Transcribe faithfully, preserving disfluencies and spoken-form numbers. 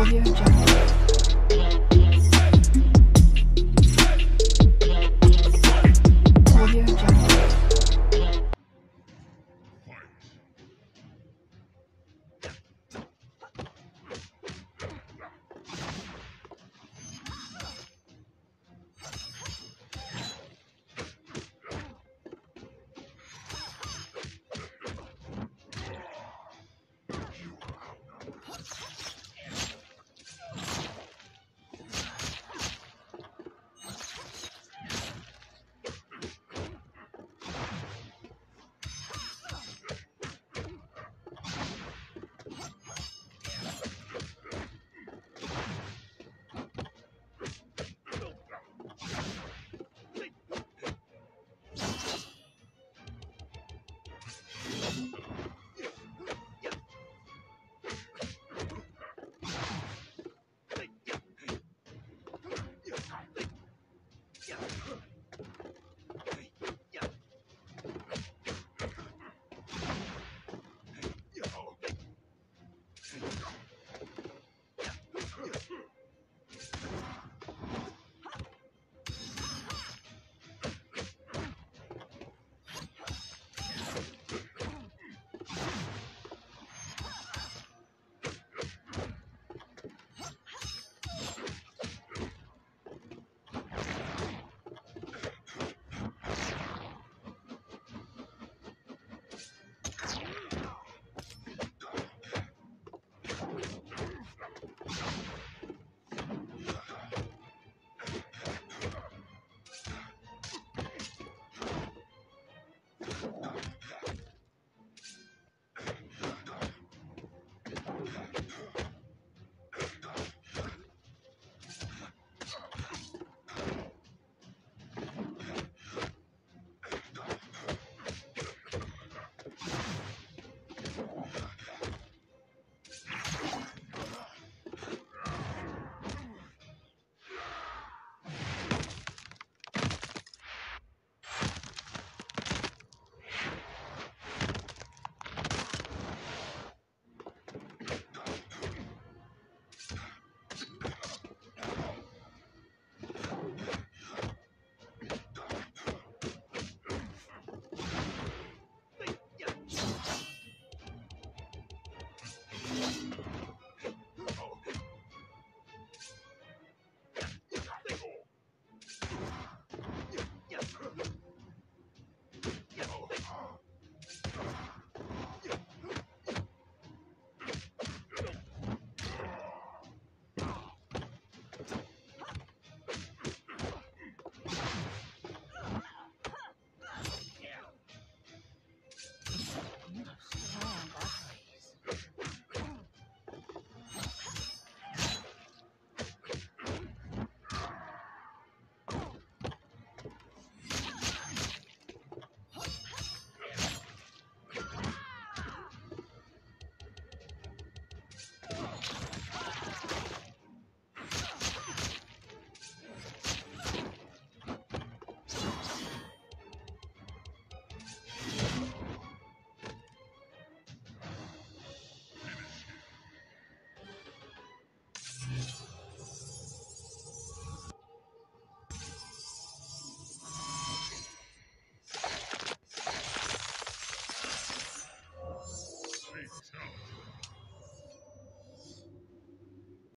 Audio Jungle.